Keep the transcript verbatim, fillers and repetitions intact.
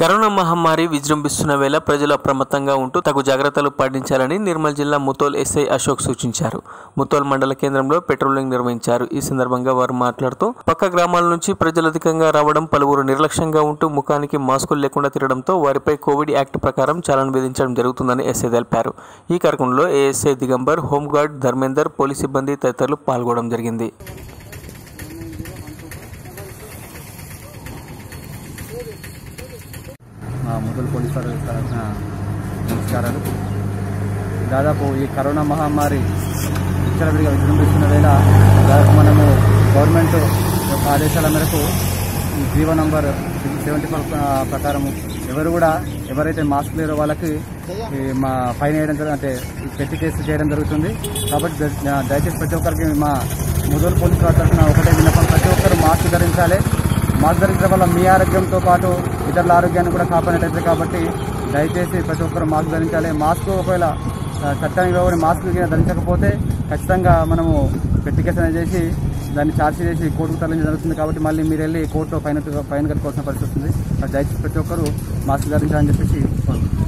Corona మహమ్మారి విజృంభిస్తున్న వేళ ప్రజలు అప్రమత్తంగా ఉంటూ తగు జాగ్రత్తలు పాటించాలని నిర్మల్ జిల్లా ముతోల్ ఎస్ఐ అశోక్ సూచించారు. ముతోల్ మండల కేంద్రంలో పెట్రోలింగ్ నిర్వహించారు. ఈ సందర్భంగా వారు మాట్లాడుతూ పక్క గ్రామాల నుంచి ప్రజలు అధికంగా రావడం, పలువురు నిర్లక్ష్యంగా ఉంటూ ముఖానికి మాస్కులు లేకుండా తిరగడంతో వారిపై కోవిడ్ యాక్ట్ ప్రకారం చలాన్ విధించడం జరుగుతుందని ఎస్ఐ తెలిపారు. ఈ కార్యక్రమంలో ASI Digambar, home guard Dharmender, police సిబ్బంది తదితరులు పాల్గొనడం జరిగింది. ముతోల్ పోలీస్ వారి తరఫున నమస్కారాలు. దాదాపు ఈ కరోనా మహమ్మారి విచ్చలవిడిగా విజృంభిస్తున్న వేళ దాదాపు మనము గవర్నమెంట్ యొక్క ఆదేశాల మేరకు జీవో నంబర్ సెవెంటీ ఫోర్ ప్రకారము ఎవరు కూడా ఎవరైతే మాస్క్ లేరో వాళ్ళకి మా ఫైన్ వేయడం, అంటే పెట్టి కేసు చేయడం జరుగుతుంది. కాబట్టి దయచేసి ప్రతి ఒక్కరికి మా ముతోల్ పోలీస్ వారి తరఫున ఒకటే విన్నపం, ప్రతి ఒక్కరు మాస్క్ ధరించాలి. మాస్క్ ధరించడం వల్ల మీ ఆరోగ్యంతో పాటు ఇతరుల ఆరోగ్యాన్ని కూడా కాపాడేటట్టు, కాబట్టి దయచేసి ప్రతి ఒక్కరు మాస్క్ ధరించాలి. మాస్క్ ఒకవేళ చట్టంలో మాస్క్ ధరించకపోతే ఖచ్చితంగా మనము పెట్టికేసన చేసి దాన్ని ఛార్జ్ చేసి కోర్టుకు తరలించడం జరుగుతుంది. కాబట్టి మళ్ళీ మీరు వెళ్ళి కోర్టులో ఫైన్ ఫైన్ కట్టుకోవాల్సిన పరిస్థితి వస్తుంది. దయచేసి ప్రతి ఒక్కరు మాస్క్ ధరించాలని చెప్పేసి